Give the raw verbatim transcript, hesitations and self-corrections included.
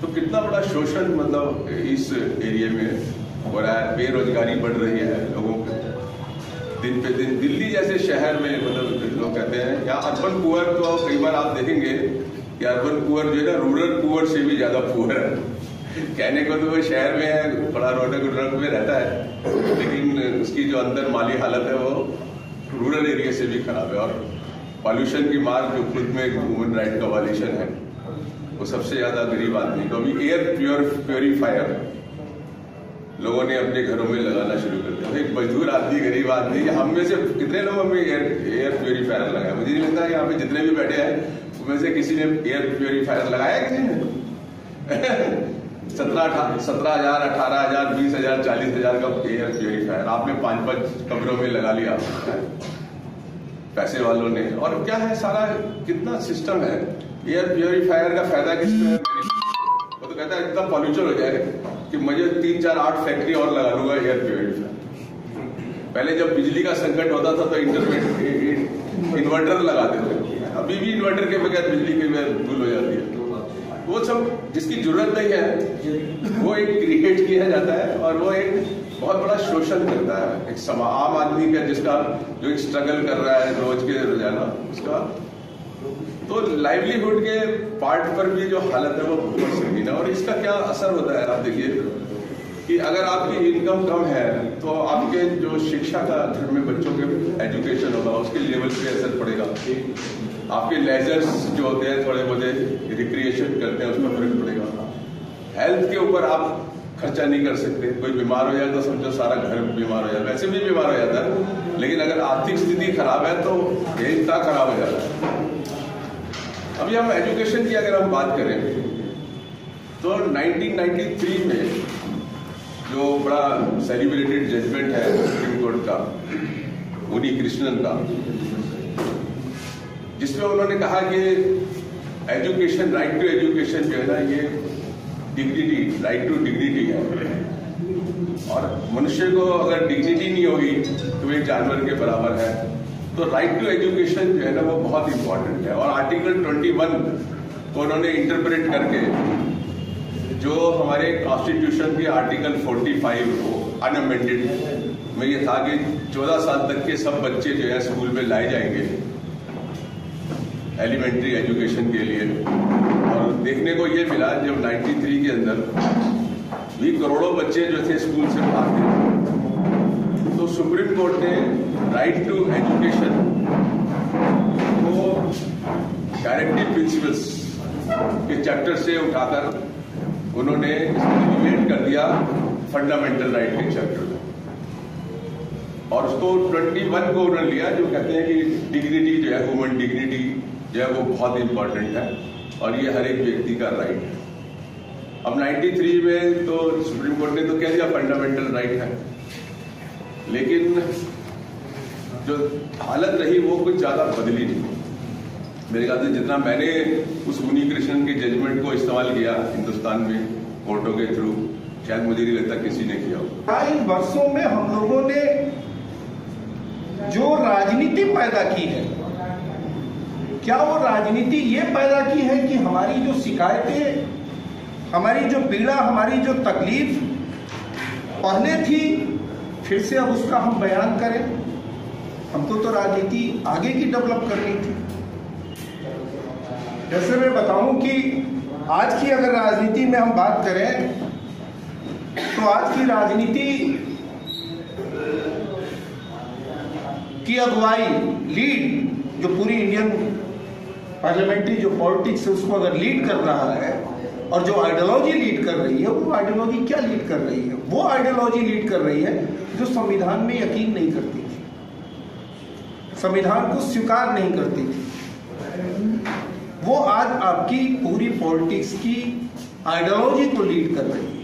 तो कितना बड़ा शोषण मतलब इस एरिया में हो रहा है, बेरोजगारी बढ़ रही है लोगों के दिन पे दिन। दिल्ली जैसे शहर में मतलब लोग कहते हैं, या अर्बन पुअर, तो कई बार आप देखेंगे कि अर्बन पुअर जो है ना रूरल पुअर से भी ज़्यादा पुअर है। कहने को तो वो शहर में है, बड़ा रोडक रोड में रहता है, लेकिन उसकी जो अंदर माली हालत है वो रूरल एरिया से भी खराब है। और पॉल्यूशन की मार जो खुद में ह्यूमन राइट का वायलेशन है, वो सबसे ज्यादा गरीब आदमी को। अभी एयर प्योर प्योरीफायर लोगों ने अपने घरों में लगाना शुरू कर दिया। एक मजदूर आदमी, गरीब आदमी, हम में से कितने लोगों में एयर एयर प्योरीफायर लगाया? मुझे नहीं लगता यहाँ पे जितने भी बैठे हैं उनमें से किसी ने एयर प्योरीफायर लगाया किसी ने। सत्रह सत्रह हजार अठारह हजार बीस हजार चालीस हजार का एयर प्योरीफायर आपने पांच पांच कमरों में लगा लिया पैसे वालों ने। और क्या है सारा, कितना सिस्टम है। एयर प्योरीफायर का फायदा किसको है? वो तो कहता है इतना पॉल्यूशन हो जाएगा कि मुझे तीन चार आठ फैक्ट्री और लगा लूंगा एयर प्योरीफायर। पहले जब बिजली का संकट होता था तो इंटरनेट इन्वर्टर लगा देते, अभी भी इन्वर्टर के बगैर बिजली की भूल हो जाती है। वो सब जिसकी जरूरत नहीं है वो एक क्रिएट किया जाता है, और वो एक बहुत बड़ा शोषण करता है एक समा आम आदमी का, जिसका जो एक स्ट्रगल कर रहा है रोज के रोजाना उसका। तो लाइवलीहुड के पार्ट पर भी जो हालत है वो बहुत संगीन है। और इसका क्या असर होता है आप देखिए कि अगर आपकी इनकम कम है तो आपके जो शिक्षा का घर में बच्चों के एजुकेशन होगा उसके लेवल पे असर पड़ेगा। आपके लेजर्स जो होते हैं थोड़े बहुत रिक्रिएशन करते हैं उसमें फर्क पड़ेगा। हेल्थ के ऊपर आप खर्चा नहीं कर सकते, कोई बीमार हो जाए तो समझो सारा घर बीमार हो जाए, वैसे भी बीमार हो जाता है, लेकिन अगर आर्थिक स्थिति खराब है तो हेल्थ का खराब हो जाता है। अभी हम एजुकेशन की अगर हम बात करें तो नाइनटीन नाइंटी थ्री में जो बड़ा सेलिब्रेटेड जजमेंट है सुप्रीम कोर्ट का, उन्नी कृष्णन का, जिसमें उन्होंने कहा कि एजुकेशन, राइट टू एजुकेशन जो है ना, ये डिग्निटी, राइट टू डिग्निटी है। और मनुष्य को अगर डिग्निटी नहीं होगी तो वे जानवर के बराबर है। तो राइट टू एजुकेशन जो है ना वो बहुत इम्पोर्टेंट है। और आर्टिकल इक्कीस को उन्होंने इंटरप्रेट करके जो हमारे कॉन्स्टिट्यूशन के आर्टिकल पैंतालीस को अनअमेंडेड में ये था कि चौदह साल तक के सब बच्चे जो है स्कूल में लाए जाएंगे एलिमेंट्री एजुकेशन के लिए। और देखने को ये मिला जब तिरानवे के अंदर भी करोड़ों बच्चे जो थे स्कूल से बाहर थे, तो सुप्रीम कोर्ट ने राइट टू एजुकेशन को गारंटी प्रिंसिपल्स के चैप्टर से उठाकर उन्होंने इम्प्लीमेंट कर दिया फंडामेंटल राइट के चैप्टर में। और उसको इक्कीस को उन्होंने लिया, जो कहते हैं कि डिग्निटी जो है, ह्यूमन डिग्निटी जो है वो बहुत इंपॉर्टेंट है और ये हर एक व्यक्ति का राइट है। अब तिरानवे में तो सुप्रीम कोर्ट ने तो कह दिया फंडामेंटल राइट है, लेकिन जो हालत रही वो कुछ ज़्यादा बदली नहीं मेरे ख्याल से। जितना मैंने उस उन्नी कृष्णन के जजमेंट को इस्तेमाल किया हिंदुस्तान में कोर्टों के थ्रू, शायद मुझे नहीं लगता किसी ने किया हो। इन वर्षों में हम लोगों ने जो राजनीति पैदा की है, क्या वो राजनीति ये पैदा की है कि हमारी जो शिकायतें, हमारी जो पीड़ा, हमारी जो तकलीफ पहले थी, फिर से अब उसका हम बयान करें? हमको तो राजनीति आगे की डेवलप करनी थी। जैसे मैं बताऊं कि आज की अगर राजनीति में हम बात करें तो आज की राजनीति की अगुवाई, लीड जो पूरी इंडियन पार्लियामेंट्री जो पॉलिटिक्स है उसको अगर लीड कर रहा है, और जो आइडियोलॉजी लीड कर रही है, वो आइडियोलॉजी क्या लीड कर रही है? वो आइडियोलॉजी लीड कर रही है जो संविधान में यकीन नहीं करती थी, संविधान को स्वीकार नहीं करती थी। वो आज आपकी पूरी पॉलिटिक्स की आइडियोलॉजी को लीड कर रही है।